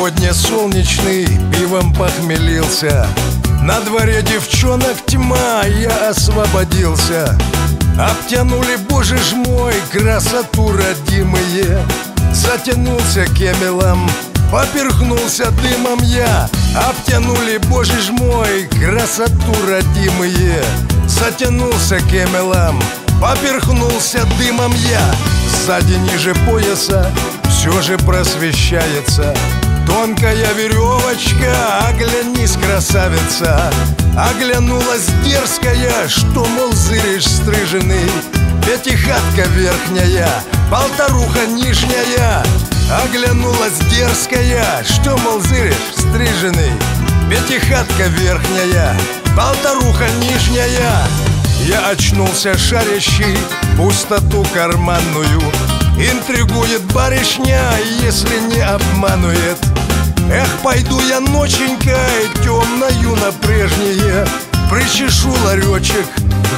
сегодня солнечный, пивом похмелился. На дворе девчонок тьма, я освободился. Обтянули, боже ж мой, красоту родимые. Затянулся кемелом, поперхнулся дымом я. Обтянули, боже ж мой, красоту родимые. Затянулся кемелом, поперхнулся дымом я. Сзади ниже пояса все же просвещается тонкая веревочка. Оглянись, красавица, оглянулась дерзкая. Что, мол, зыришь, стриженый? Пятихатка верхняя, полторуха нижняя. Оглянулась дерзкая. Что, мол, зыришь, стриженый? Пятихатка верхняя, полторуха нижняя. Я очнулся шарящий пустоту карманную. Интригует барышня, если не обманует. Эх, пойду я ноченькой, темною на прежнее. Причешу ларечек,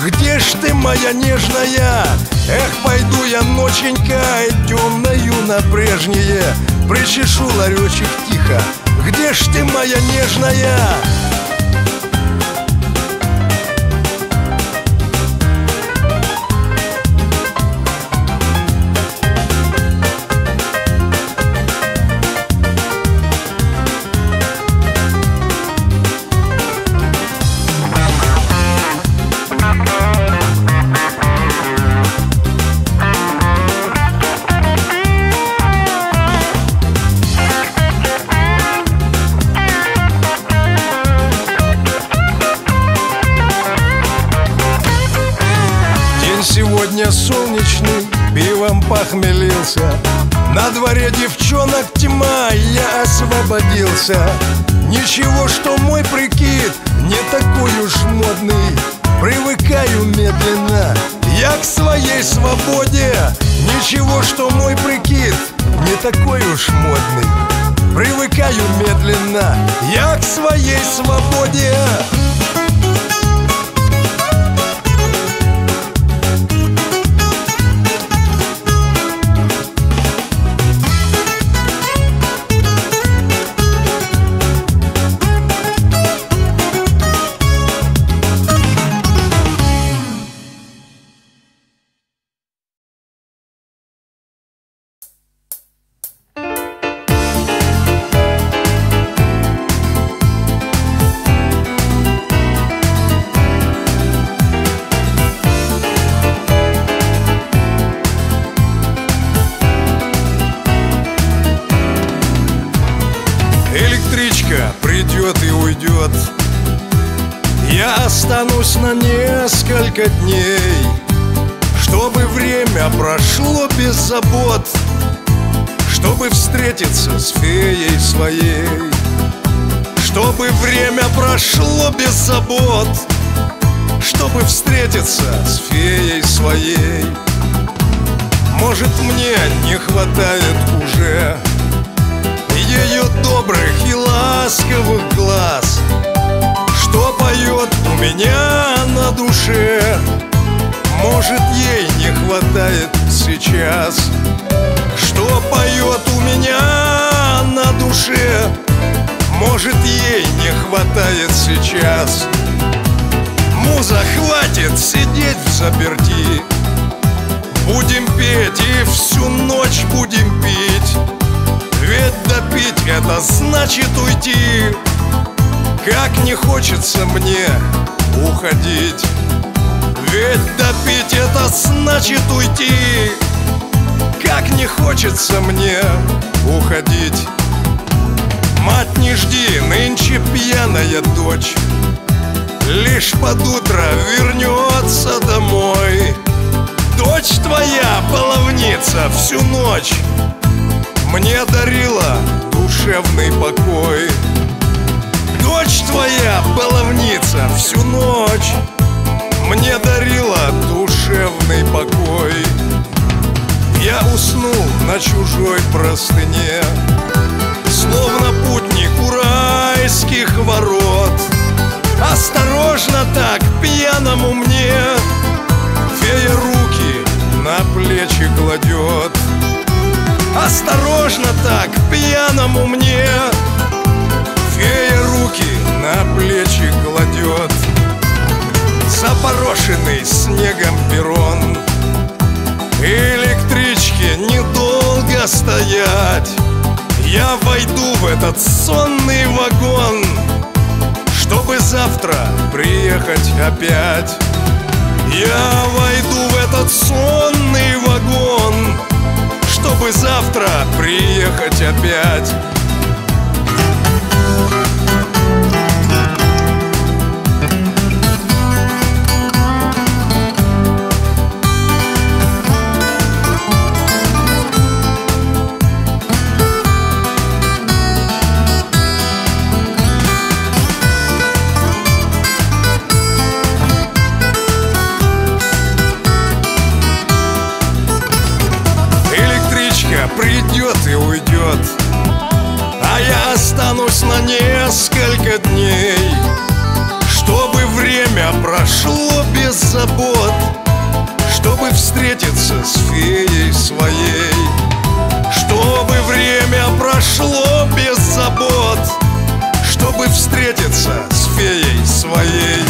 где ж ты, моя нежная? Эх, пойду я ноченькой, темною на прежнее. Причешу ларечек тихо, где ж ты, моя нежная? Сегодня солнечный, пивом похмелился. На дворе девчонок тьма, я освободился. Ничего, что мой прикид не такой уж модный. Привыкаю медленно я к своей свободе. Ничего, что мой прикид не такой уж модный. Привыкаю медленно я к своей свободе. Придет и уйдет, я останусь на несколько дней, чтобы время прошло без забот, чтобы встретиться с феей своей. Чтобы время прошло без забот, чтобы встретиться с феей своей. Может, мне не хватает уже ее добрых и ласковых глаз, что поет у меня на душе. Может, ей не хватает сейчас, что поет у меня на душе. Может, ей не хватает сейчас. Муза, хватит сидеть взаперти, будем петь и всю ночь будем пить. Ведь допить это значит уйти. Как не хочется мне уходить. Ведь допить это значит уйти. Как не хочется мне уходить. Мать, не жди, нынче пьяная дочь. Лишь под утро вернется домой. Дочь твоя половница всю ночь мне дарила душевный покой. Дочь твоя, баловница, всю ночь мне дарила душевный покой. Я уснул на чужой простыне, словно путник у райских ворот. Осторожно так, пьяному мне, фея руки на плечи кладет. Осторожно так, пьяному мне. ночи кладет запорошенный снегом перрон. Электричке недолго стоять, я войду в этот сонный вагон, чтобы завтра приехать опять. Я войду в этот сонный вагон, чтобы завтра приехать опять. Придет и уйдет, а я останусь на несколько дней, чтобы время прошло без забот, чтобы встретиться с феей своей. Чтобы время прошло без забот, чтобы встретиться с феей своей.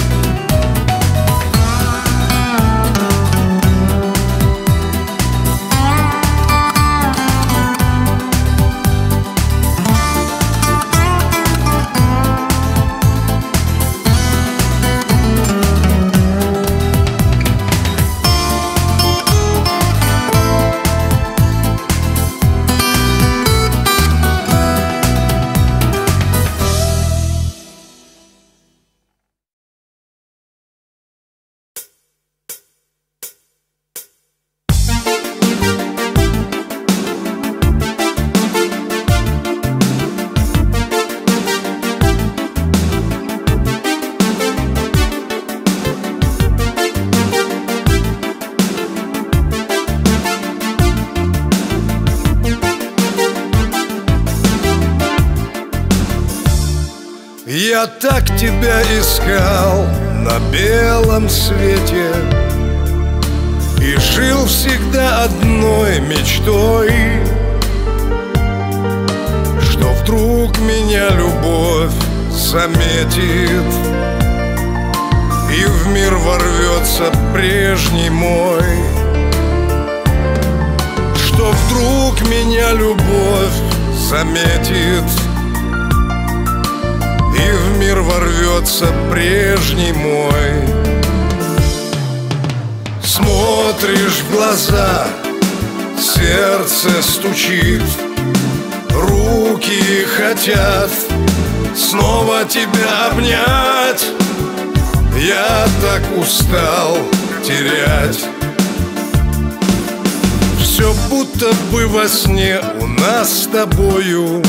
Я так тебя искал на белом свете и жил всегда одной мечтой, что вдруг меня любовь заметит и в мир ворвется прежний мой, что вдруг меня любовь заметит и в мир ворвется прежний мой. Смотришь в глаза, сердце стучит, руки хотят снова тебя обнять. Я так устал терять. Все будто бы во сне у нас с тобою.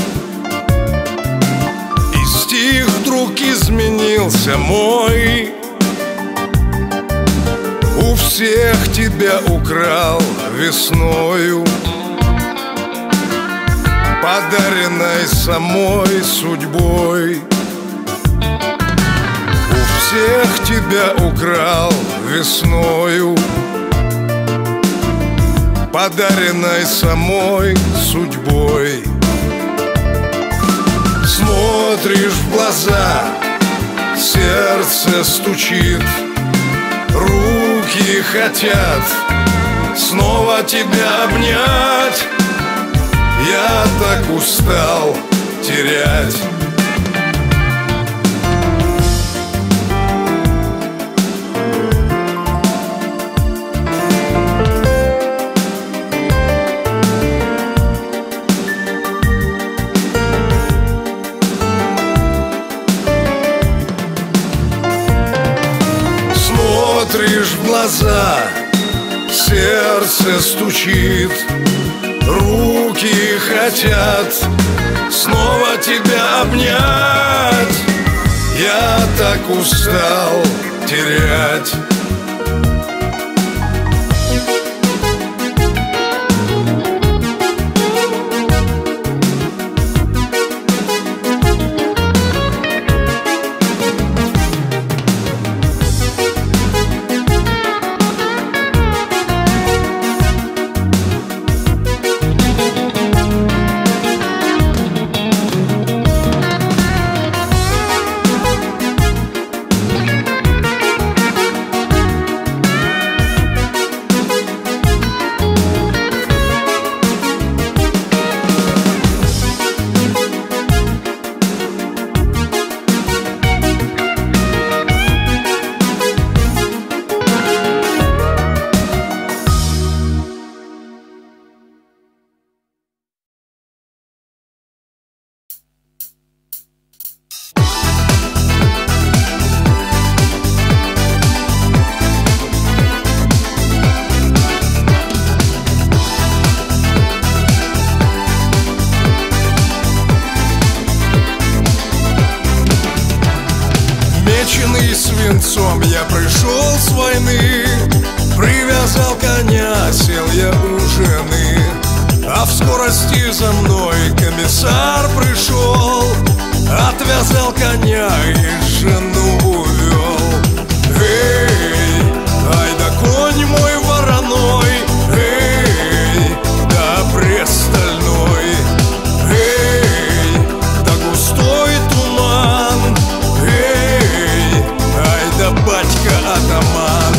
Стих вдруг изменился мой, у всех тебя украл весною, подаренной самой судьбой. У всех тебя украл весною, подаренной самой судьбой. Смотришь в глаза, сердце стучит, руки хотят снова тебя обнять. Я так устал терять. Сердце стучит, руки хотят снова тебя обнять. Я так устал терять. венцом я пришел с войны. Привязал коня, сел я у жены, а в скорости за мной комиссар пришел, отвязал коня и жену увел. Эй, ай да конь мой вороной, эй, да престальной, эй, да густой туман, эй, ай да батька атаман.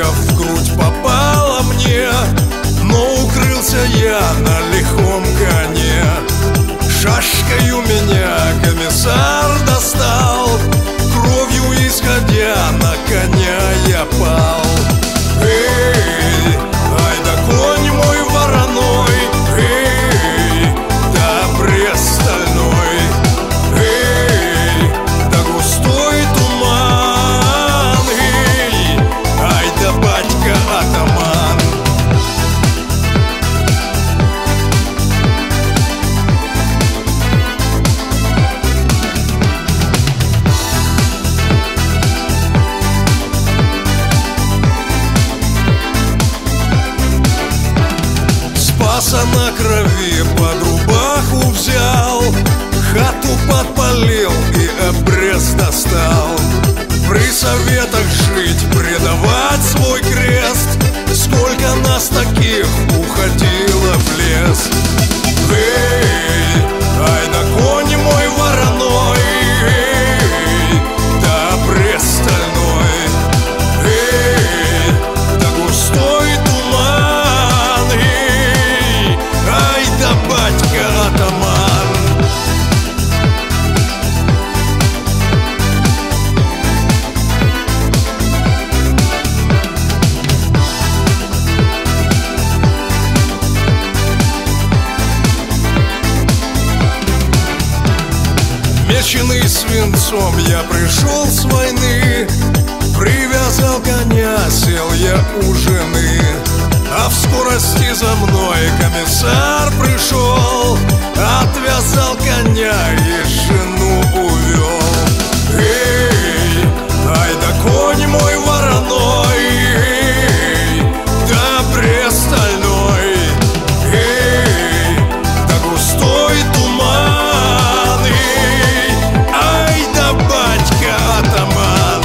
В грудь попала мне, но укрылся я на лихом коне. Шашкою меня комиссар достал, кровью исходя на коня я пал. Эй, ай да конь мой вороной, эй, да престальной, эй, да густой туман, батька атаман. Спаса на крови, под рубаху взял, хату подпалил и обрез достал. При советах жить, предавать свой крест, сколько нас таких уходило в лес. Эй, ай да конь мой вороной, эй, да престальной, эй, да густой туман, эй, ай да батька атаман. Меченный свинцом я пришел с войны, привязал коня, сел я у жены, а в скорости за мной комиссар пришел, отвязал коня и жену увел. Эй, ай да конь мой вороной, эй, да престальной, эй, да густой туман, эй, батька атаман.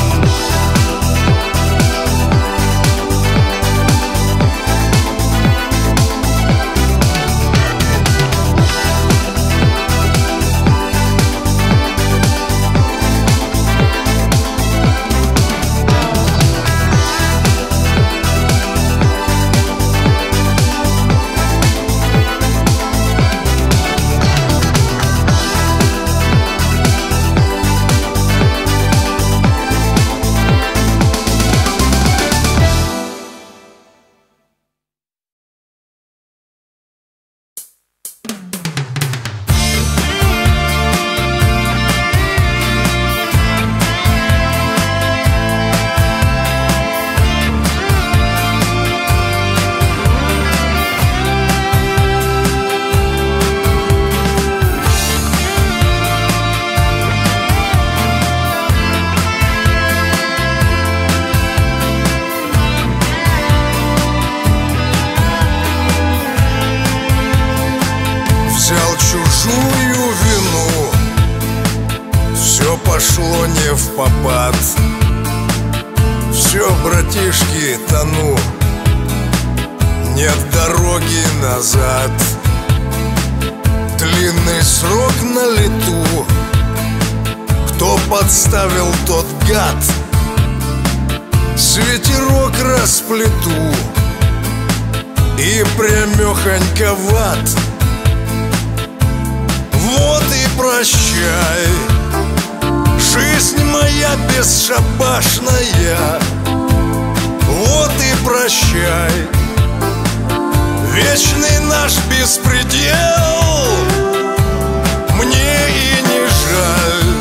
Беспредел, мне и не жаль.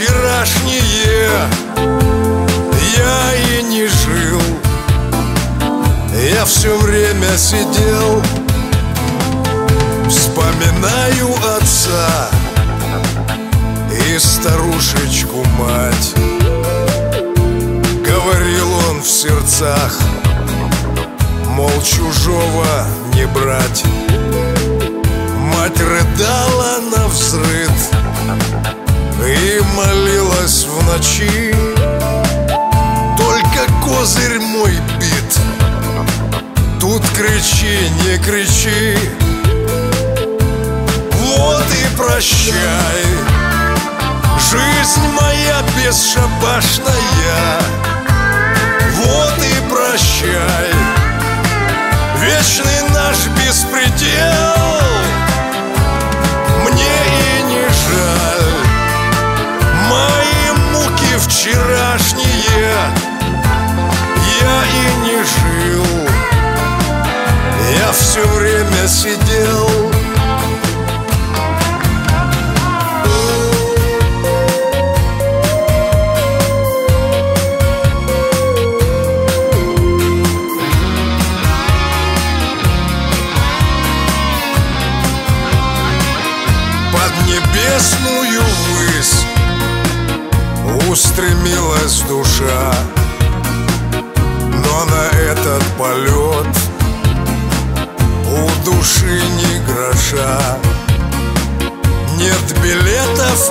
вчерашнее я и не жил. Я все время сидел, вспоминаю отца и старушечку мать. Говорил он в сердцах, мол, чужого не брать. Мать рыдала навзрыд и молилась в ночи. Только козырь мой бит, тут кричи, не кричи. Вот и прощай, жизнь моя бесшабашная. Вот и прощай, вечный наш беспредел. Мне и не жаль, мои муки вчерашние, я и не жил. Я все время сидел. Небесную высь устремилась душа, но на этот полет у души не гроша. Нет билетов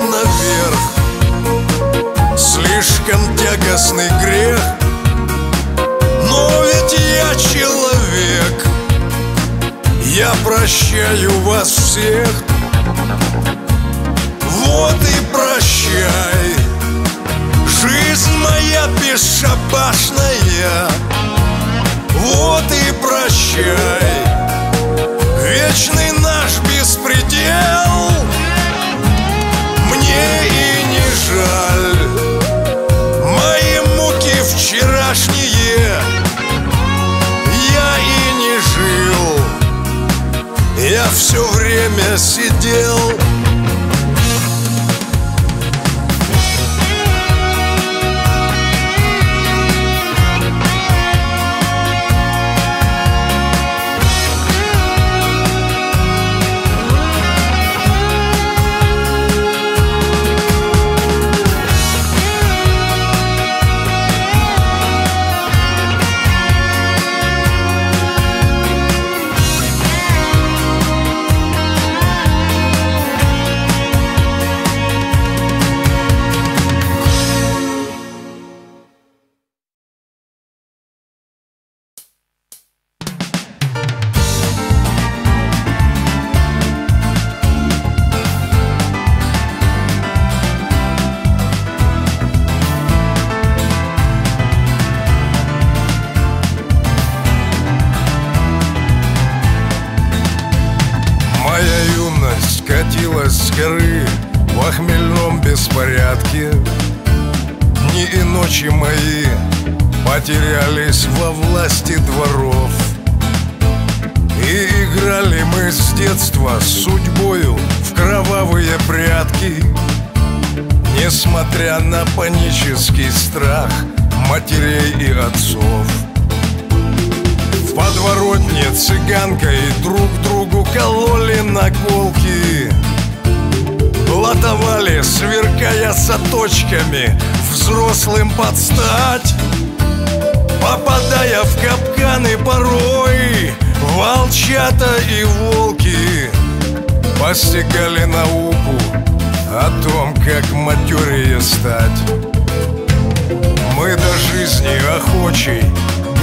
наверх, слишком тягостный грех. Но ведь я человек, я прощаю вас всех. Вот и прощай, жизнь моя бесшабашная. Вот и прощай, вечный наш беспредел. Мне и не жаль, мои муки вчерашние, я и не жил. Я все время сидел. Взрослым подстать, попадая в капканы порой, волчата и волки постигали науку о том, как матерее стать. Мы до жизни охочей,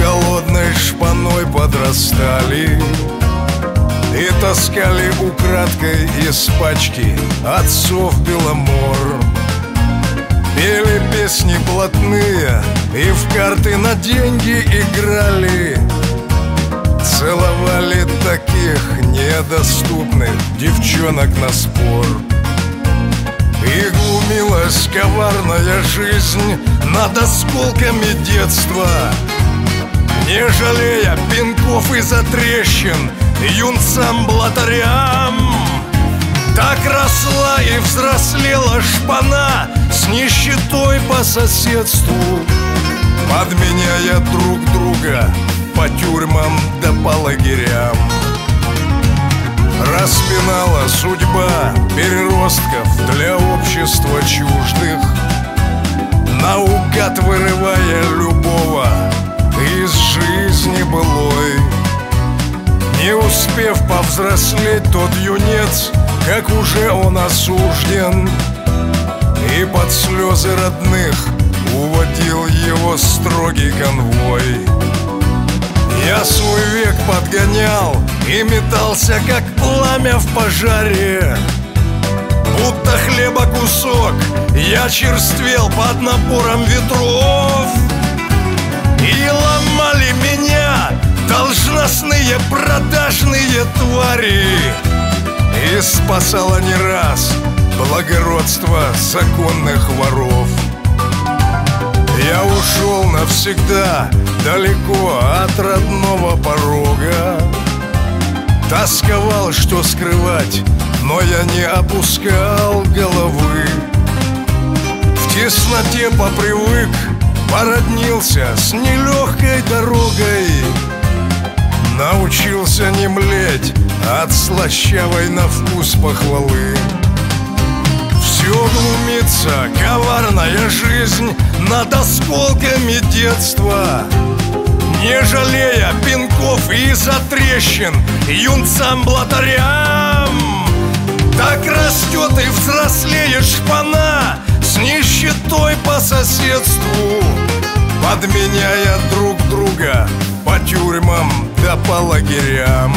голодной шпаной подрастали и таскали украдкой из пачки отцов Беломор. Пели песни блатные и в карты на деньги играли. Целовали таких недоступных девчонок на спор. И глумилась коварная жизнь над осколками детства, не жалея пинков и затрещин юнцам-блатарям. Так росла и взрослела шпана, с нищетой по соседству, подменяя друг друга по тюрьмам да по лагерям. Распинала судьба переростков для общества чуждых, наугад вырывая любого из жизни былой. Не успев повзрослеть, тот юнец, как уже он осужден, и под слезы родных уводил его строгий конвой. Я свой век подгонял и метался, как пламя в пожаре, будто хлеба кусок. Я черствел под напором ветров, и ломали меня должностные продажные твари. И спасало не раз благородство законных воров. Я ушел навсегда далеко от родного порога, тосковал, что скрывать, но я не опускал головы. В тесноте попривык, породнился с нелегкой дорогой, научился не млеть от слащавой на вкус похвалы. Все глумится коварная жизнь над осколками детства, не жалея пинков и затрещин юнцам-блатарям. Так растет и взрослеет шпана, с нищетой по соседству, подменяя друг друга по тюрьмам да по лагерям.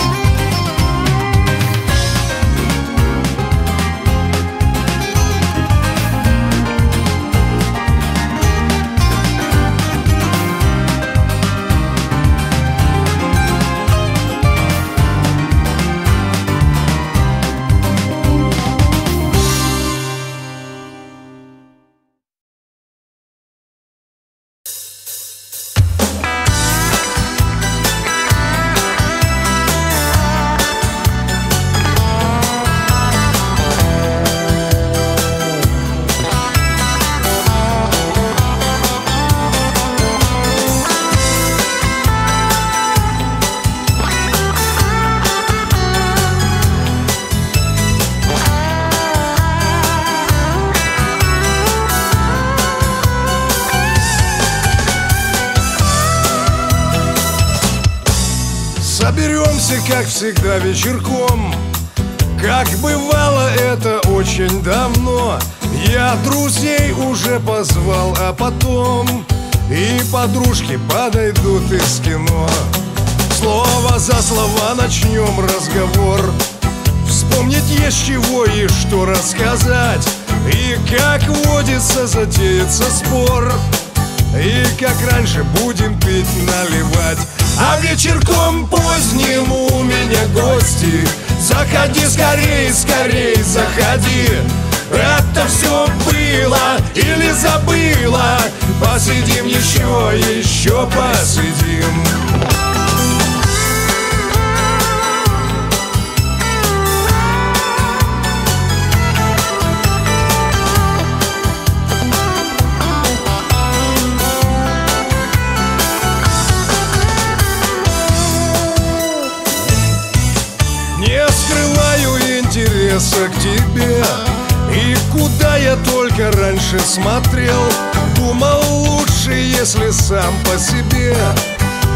Как всегда вечерком, как бывало это очень давно, я друзей уже позвал, а потом и подружки подойдут из кино. Слово за слово начнем разговор, вспомнить есть чего и что рассказать. И как водится, затеется спор, и как раньше будем пить, наливать. А вечерком поздним у меня гости, заходи скорей, скорей, заходи. Это все было или забыла, посидим еще, еще посидим. К тебе, и куда я только раньше смотрел, думал лучше, если сам по себе,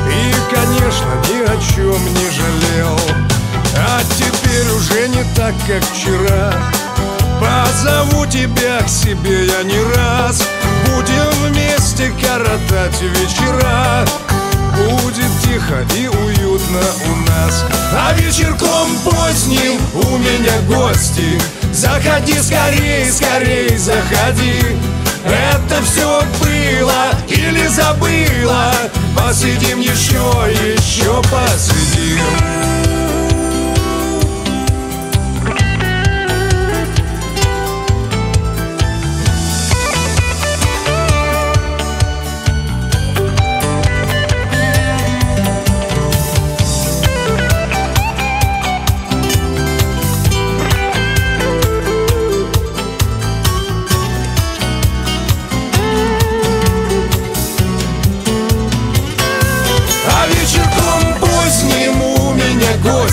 и, конечно, ни о чем не жалел. А теперь уже не так, как вчера, позову тебя к себе я не раз, будем вместе коротать вечера. Будет тихо и уютно у нас. А вечерком поздним у меня гости, заходи скорей, скорей, заходи. Это все было или забыла, посидим еще, еще посидим.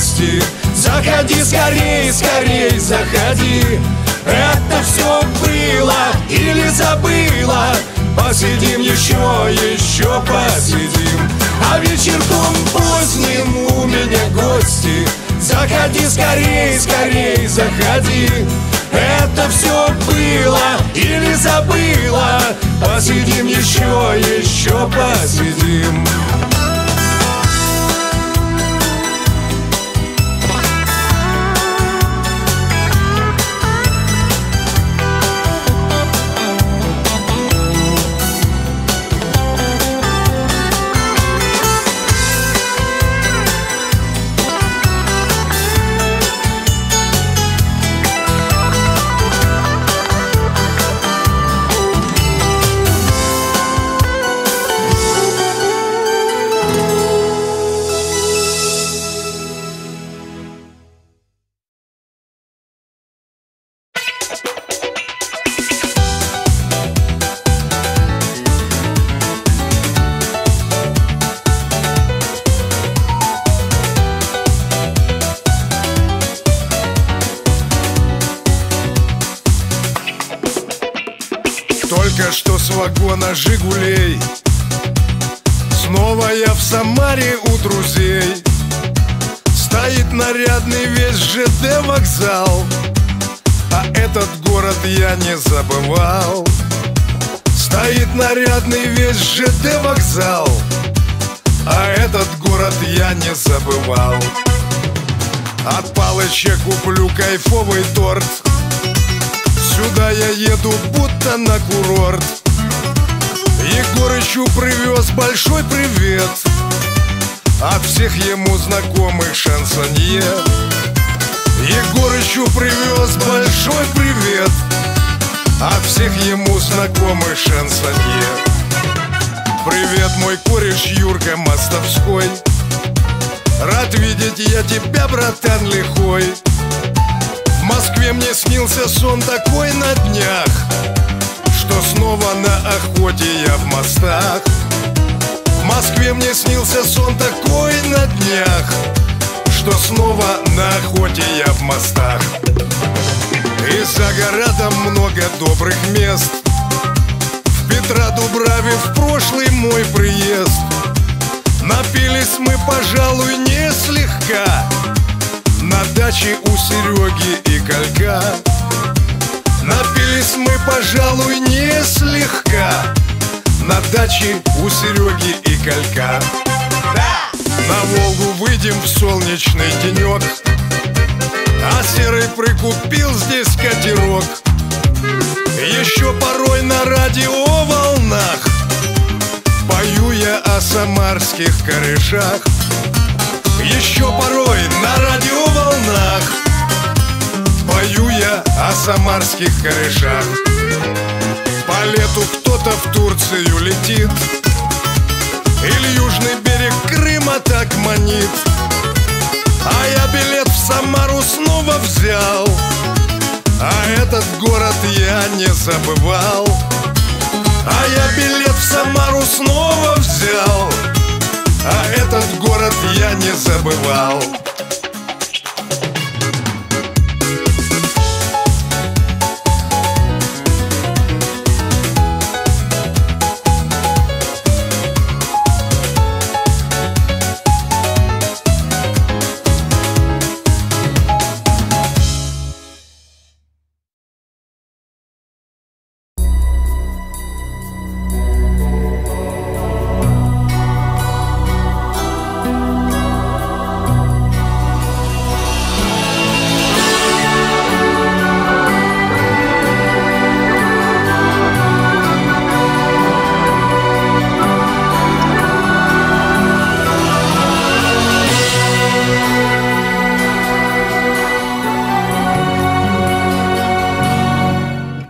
гости. Заходи скорей, скорей, заходи. Это все было или забыла. Посидим еще, еще посидим. А вечерком поздним у меня гости. Заходи скорей, скорей, заходи. Это все было или забыла. Посидим еще, еще посидим. Вагона Жигулей. Снова я в Самаре у друзей. Стоит нарядный весь ЖД вокзал, а этот город я не забывал. Стоит нарядный весь ЖД вокзал, а этот город я не забывал. От Палыча куплю кайфовый торт. Сюда я еду будто на курорт. Егорычу привез большой привет. От всех ему знакомых шансонье. Егорычу привез большой привет. От всех ему знакомых шансонье. Привет, мой кореш Юрка Мостовской. Рад видеть я тебя, братан лихой. В Москве мне снился сон такой на днях, что снова на охоте я в мостах. В Москве мне снился сон такой на днях, что снова на охоте я в мостах. И за городом много добрых мест. В Петра-Дубраве в прошлый мой приезд. Напились мы, пожалуй, не слегка на даче у Сереги и Колька. Напились мы, пожалуй, не слегка на даче у Сереги и Колька. Да! На Волгу выйдем в солнечный денек, а Серый прикупил здесь катерок. Еще порой на радиоволнах пою я о самарских корешах. Еще порой на радиоволнах пою я о самарских корешах. По лету кто-то в Турцию летит, или южный берег Крыма так манит. А я билет в Самару снова взял, а этот город я не забывал. А я билет в Самару снова взял, а этот город я не забывал.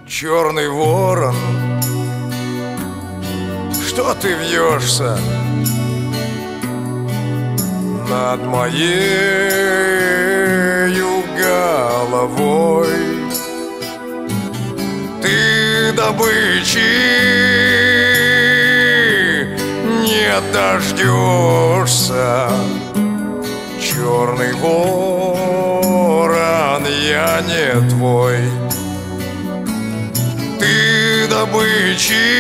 Черный ворон, что ты вьешься над моею головой? Ты добычи не дождешься, черный ворон, я не твой. Ты добычи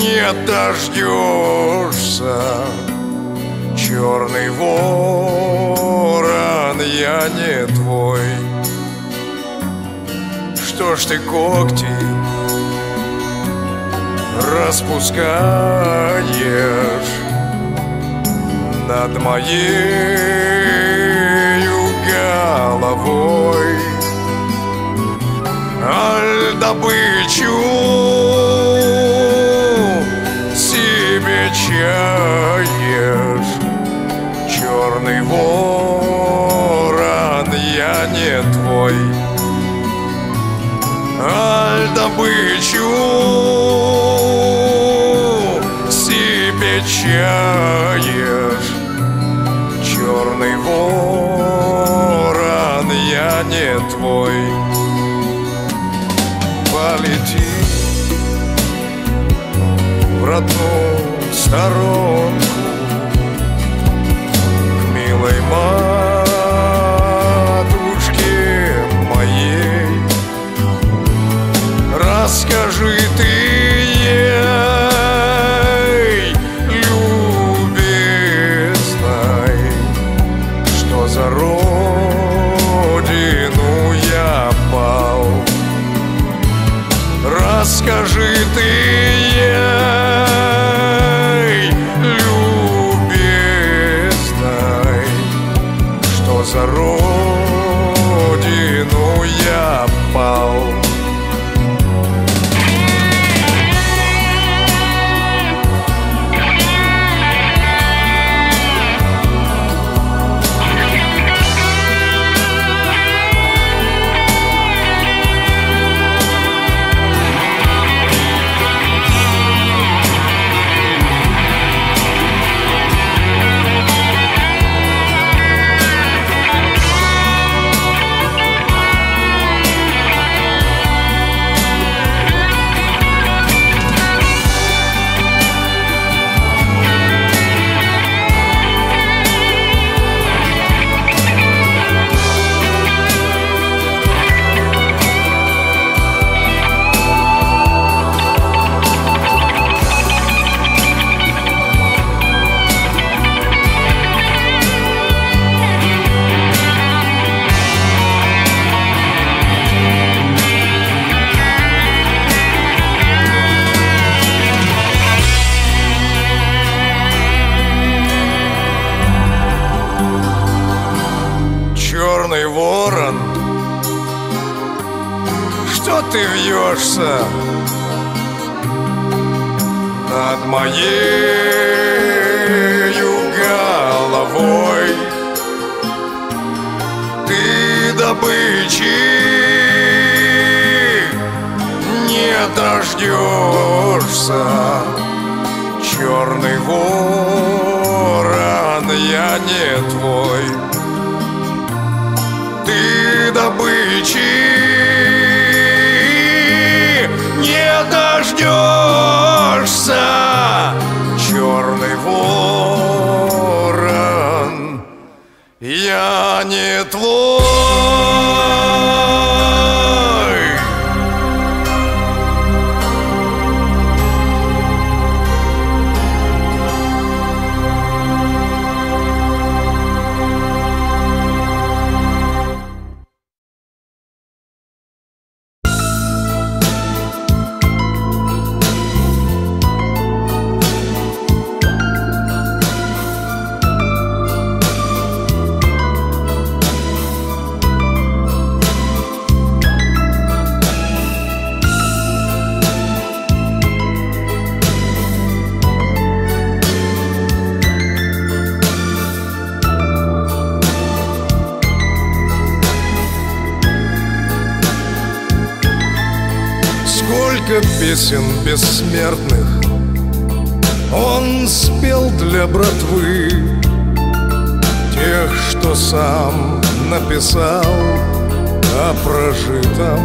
не дождешься, черный ворон, я не твой. Что ж ты когти распускаешь над моею головой, аль добычу себе чаешь, черный ворон, я не твой, аль добычу чаешь, черный ворон, я не твой. Полети в родную сторонку к милой матушке моей, расскажи ты ей, любезной, что за родину я пал. Ты вьешься над моею головой, ты добычи не дождешься, черный ворон, я не твой. Ты добычи не дождешься, черный ворон, я не твой. Песен бессмертных он спел для братвы, тех, что сам написал о прожитом.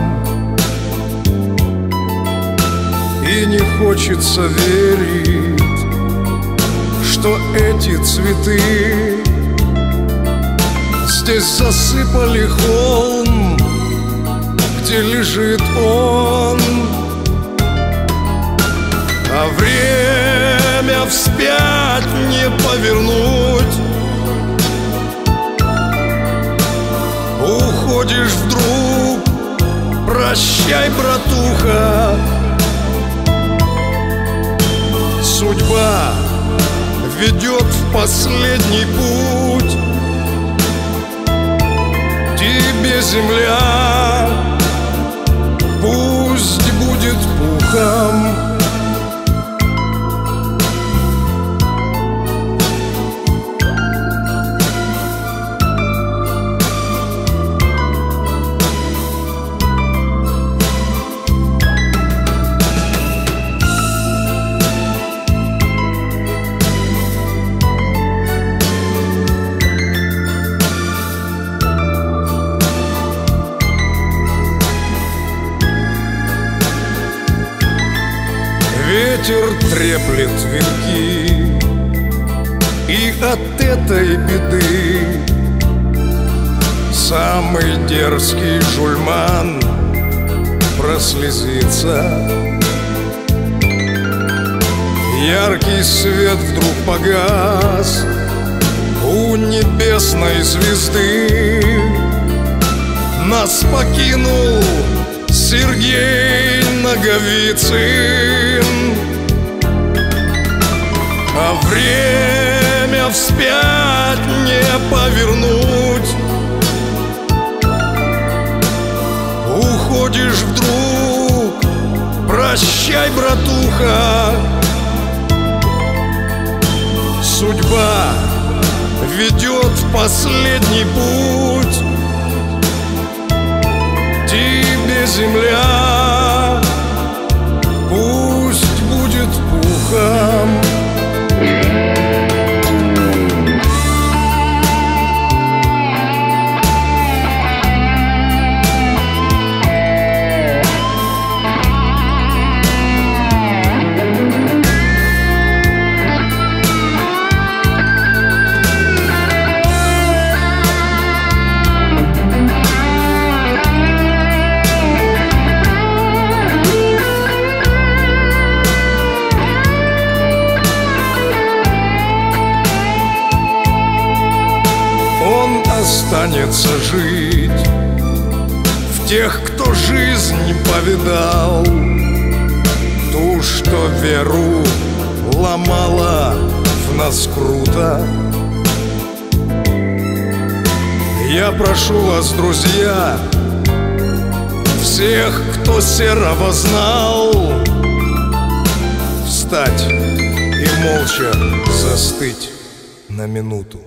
И не хочется верить, что эти цветы здесь засыпали холм, где лежит он. А время вспять не повернуть. Уходишь вдруг, прощай, братуха. Судьба ведет в последний путь. Тебе земля пусть будет пухом. Ветер треплет венки, и от этой беды самый дерзкий жульман прослезится. Яркий свет вдруг погас у небесной звезды. Нас покинул Сергей Наговицын. А время вспять не повернуть. Уходишь вдруг, прощай, братуха. Судьба ведет в последний путь. Тебе земля пусть будет пухом. Останется жить в тех, кто жизнь повидал, ту, что веру ломала в нас круто. Я прошу вас, друзья, всех, кто серого знал, встать и молча застыть на минуту.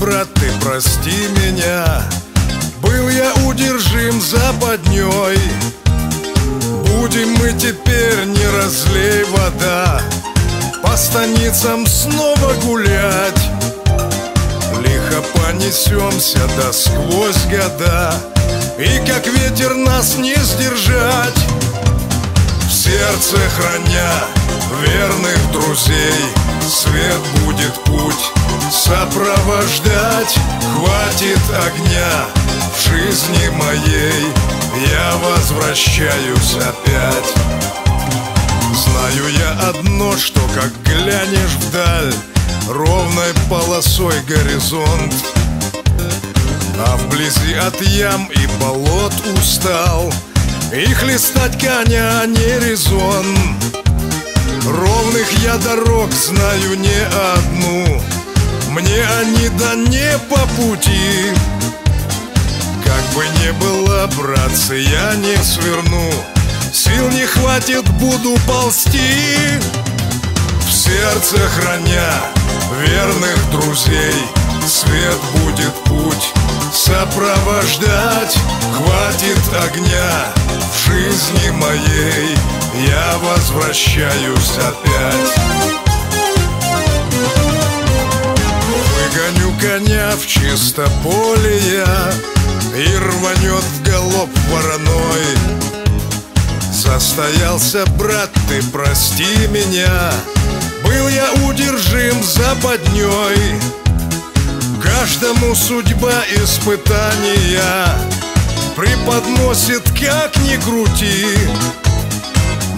Брат, ты прости меня, был я удержим западней. Будем мы теперь, не разлей вода, по станицам снова гулять. Лихо понесемся, да сквозь года, и как ветер нас не сдержать, в сердце храня верных друзей, свет будет путь сопровождать. Хватит огня в жизни моей, я возвращаюсь опять. Знаю я одно, что как глянешь вдаль, ровной полосой горизонт, а вблизи от ям и болот устал, и хлестать коня не резон. Ровных я дорог знаю не одну, мне они да не по пути. Как бы ни было, братцы, я не сверну, сил не хватит, буду ползти, в сердце храня верных друзей, свет будет путь сопровождать. Хватит огня в жизни моей, я возвращаюсь опять. Выгоню коня в чисто поле я, и рванет в галоп вороной. Состоялся, брат, ты прости меня, был я удержим западней. Каждому судьба испытания преподносит, как ни крути,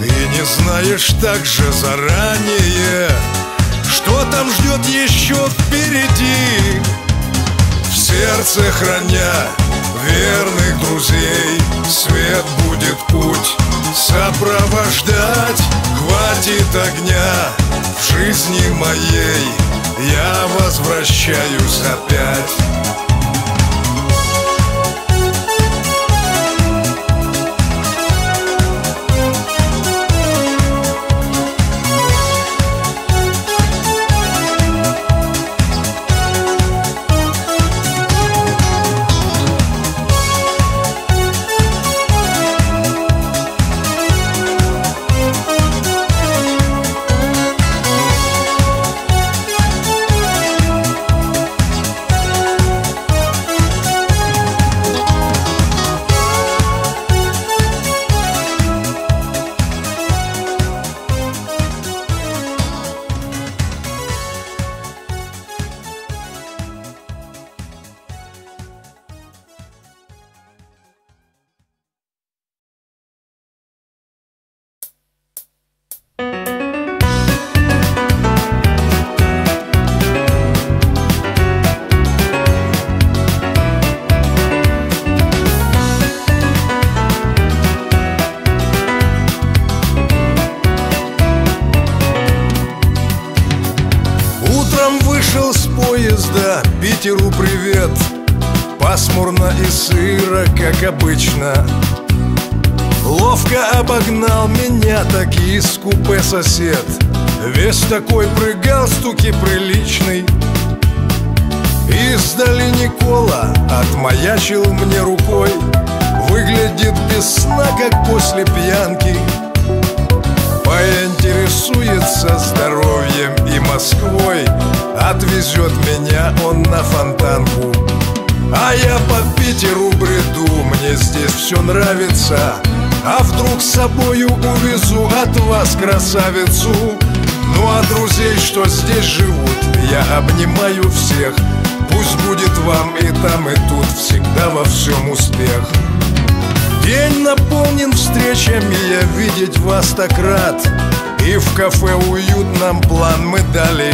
и не знаешь также заранее, что там ждет еще впереди. В сердце храня верных друзей, свет будет путь сопровождать. Хватит огня в жизни моей, я возвращаюсь опять. Питеру привет, пасмурно и сыро, как обычно. Ловко обогнал меня таки из купе сосед, весь такой при галстуке приличный. Издали Никола отмаячил мне рукой, выглядит без сна, как после пьянки. Поинтересуется здоровьем и Москвой, отвезет меня он на Фонтанку. А я по Питеру бреду, мне здесь все нравится, а вдруг с собою увезу от вас красавицу. Ну а друзей, что здесь живут, я обнимаю всех. Пусть будет вам и там, и тут всегда во всем успех. День наполнен встречами, я видеть вас так рад, и в кафе уют нам план мы дали.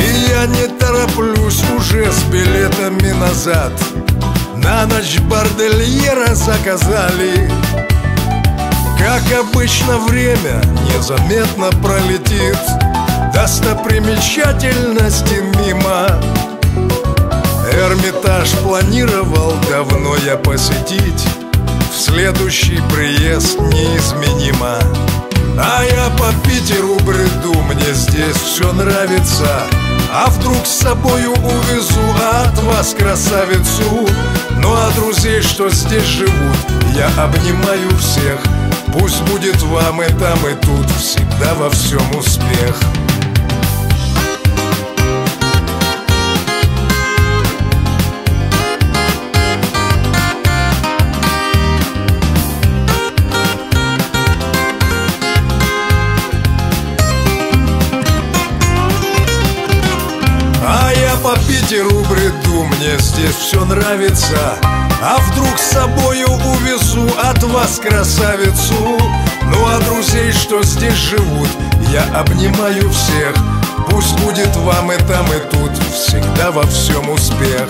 И я не тороплюсь уже с билетами назад, на ночь бордельера заказали. Как обычно время незаметно пролетит, достопримечательности мимо. Эрмитаж планировал давно я посетить, в следующий приезд неизменимо. А я по Питеру бреду, мне здесь все нравится, а вдруг с собою увезу от вас красавицу. Ну а друзей, что здесь живут, я обнимаю всех. Пусть будет вам и там, и тут всегда во всем успех. все нравится, а вдруг с собою увезу от вас красавицу. Ну а друзей, что здесь живут, я обнимаю всех. Пусть будет вам и там, и тут всегда во всем успех.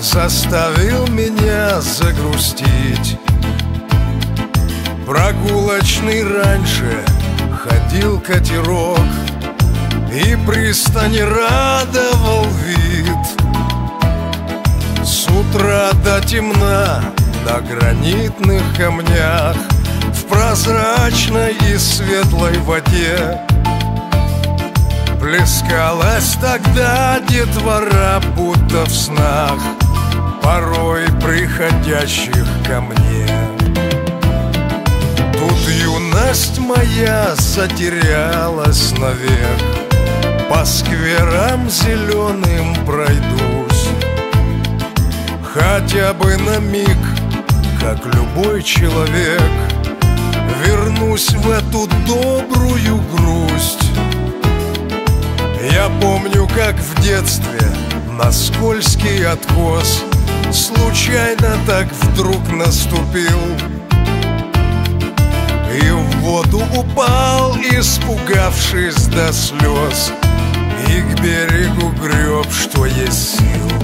Заставил меня загрустить. Прогулочный раньше ходил катерок, и пристани радовал вид. С утра до темна на гранитных камнях, в прозрачной и светлой воде плескалась тогда детвора, будто в снах порой приходящих ко мне. Тут юность моя затерялась навек, по скверам зеленым пройдусь, хотя бы на миг, как любой человек, вернусь в эту добрую грусть. Я помню, как в детстве на скользкий откос случайно так вдруг наступил, и в воду упал, испугавшись до слез, и к берегу греб, что есть сил.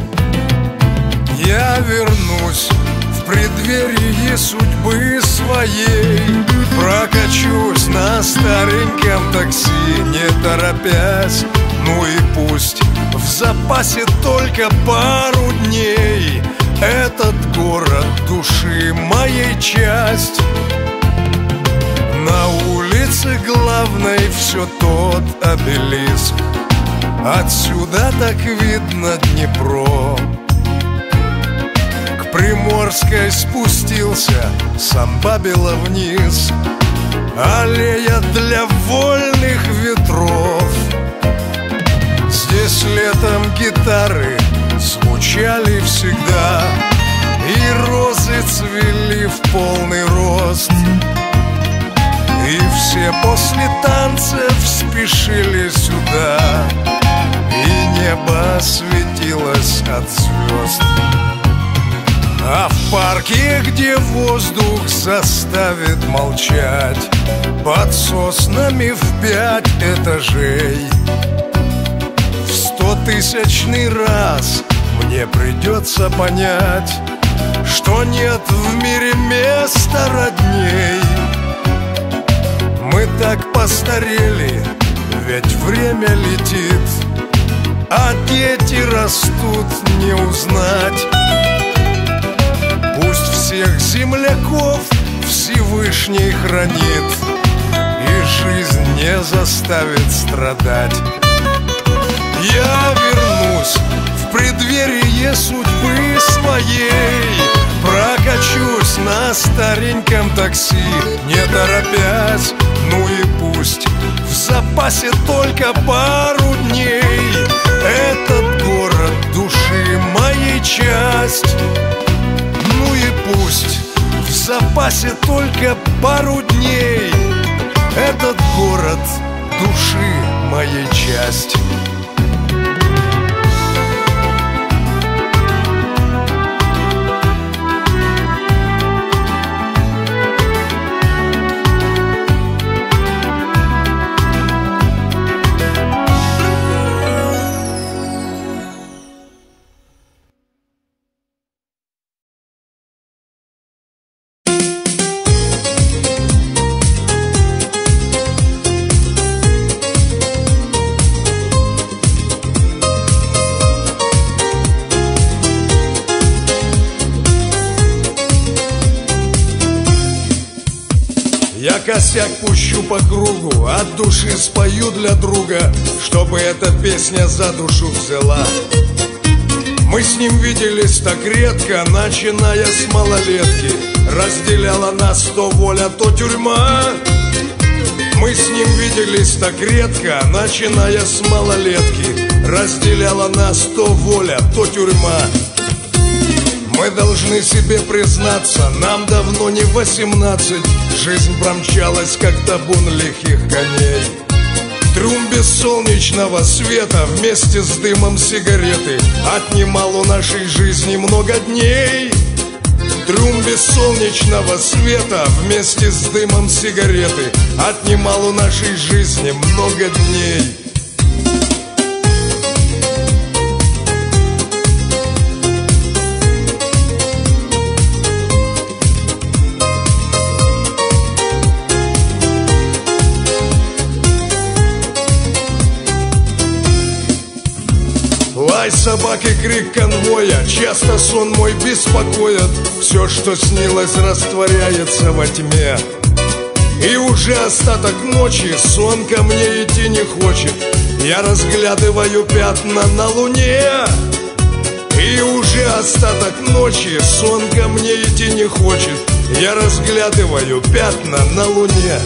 Я вернусь в преддверии судьбы своей, прокачусь на стареньком такси, не торопясь. Ну и пусть в запасе только пару дней, этот город души моей часть. На улице главной все тот обелиск, отсюда так видно Днепро. К Приморской спустился, сам Бабила вниз, аллея для вольных ветров. Здесь летом гитары звучали всегда, и розы цвели в полный рост, и все после танцев спешили сюда, и небо светилось от звезд. А в парке, где воздух заставит молчать, под соснами в 5 этажей, 100-тысячный раз мне придется понять, что нет в мире места родней. Мы так постарели, ведь время летит, а дети растут, не узнать. Пусть всех земляков Всевышний хранит, и жизнь не заставит страдать. Я вернусь в преддверие судьбы своей, прокачусь на стареньком такси, не торопясь. Ну и пусть в запасе только пару дней, этот город души моей часть. Ну и пусть в запасе только пару дней, этот город души моей части. косяк пущу по кругу, от души спою для друга, чтобы эта песня за душу взяла. Мы с ним виделись так редко, начиная с малолетки, разделяла нас то воля, то тюрьма. Мы с ним виделись так редко, начиная с малолетки, разделяла нас то воля, то тюрьма. Мы должны себе признаться, нам давно не 18, жизнь промчалась, как табун лихих коней. Трюм без солнечного света вместе с дымом сигареты отнимал у нашей жизни много дней. Трюм без солнечного света вместе с дымом сигареты отнимал у нашей жизни много дней. Лай собак и крик конвоя, часто сон мой беспокоит, все, что снилось, растворяется во тьме. И уже остаток ночи сон ко мне идти не хочет, я разглядываю пятна на луне. И уже остаток ночи сон ко мне идти не хочет, я разглядываю пятна на луне.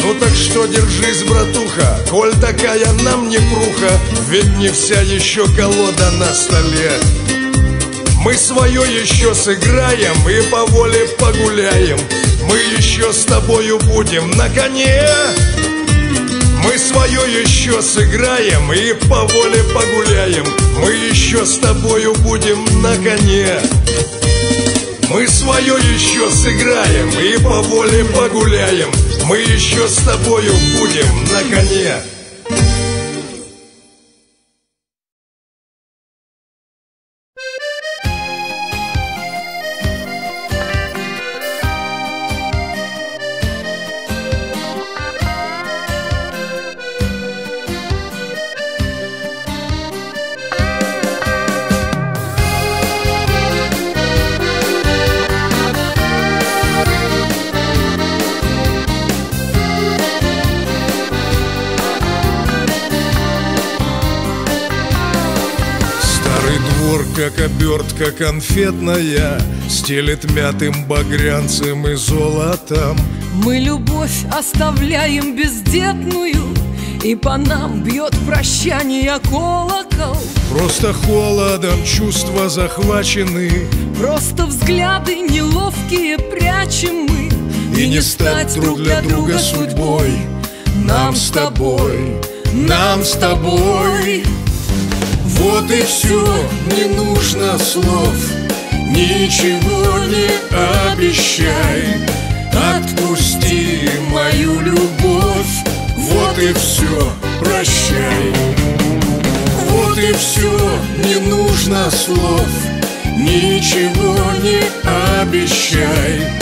Ну так что, держись, братуха, коль такая нам не круха, ведь не вся еще колода на столе. Мы свое еще сыграем и по воле погуляем, мы еще с тобою будем на коне. Мы свое еще сыграем и по воле погуляем, мы еще с тобою будем на коне. Мы свое еще сыграем и по воле погуляем, мы еще с тобою будем на коне. Как обертка конфетная стелет мятым багрянцем и золотом. Мы любовь оставляем бездетную, и по нам бьет прощание колокол. Просто холодом чувства захвачены, просто взгляды неловкие прячем мы. И не стать друг для друга судьбой, нам с тобой, нам с тобой. Вот и все, не нужно слов, ничего не обещай, отпусти мою любовь, вот и все, прощай. Вот и все, не нужно слов, ничего не обещай,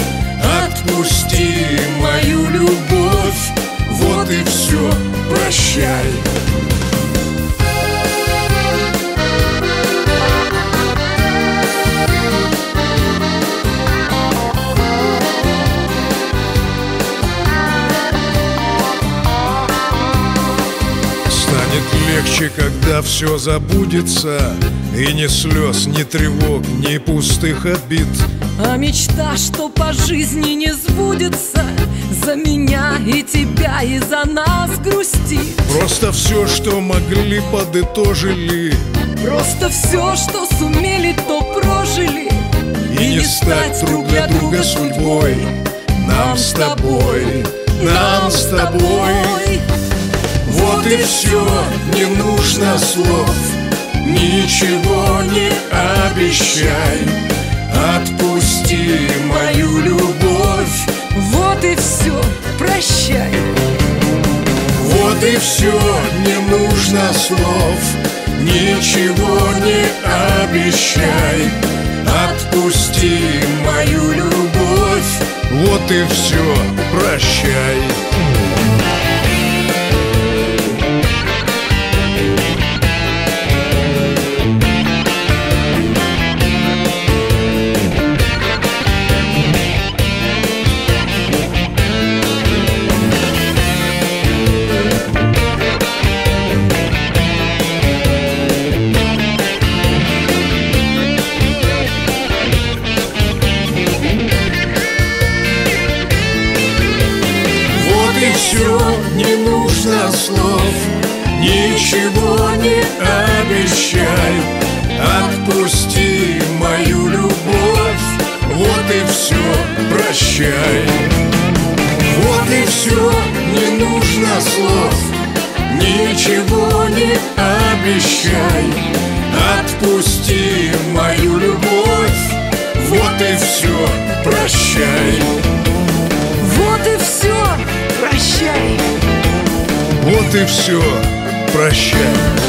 отпусти мою любовь, вот и все, прощай. Легче, когда все забудется, и ни слез, ни тревог, ни пустых обид. А мечта, что по жизни не сбудется, за меня и тебя, и за нас грустит. Просто все, что могли, подытожили, просто все, что сумели, то прожили. И не стать друг для друга судьбой, нам с тобой, нам с тобой. Вот и все, не нужно слов, ничего не обещай, отпусти мою любовь, вот и все, прощай. Вот и все, не нужно слов, ничего не обещай, отпусти мою любовь, вот и все, прощай. ничего не обещай, отпусти мою любовь, вот и все, прощай. Вот и все, не нужно слов, ничего не обещай, отпусти мою любовь, вот и все, прощай. Вот и все, прощай. Вот и все, прощай.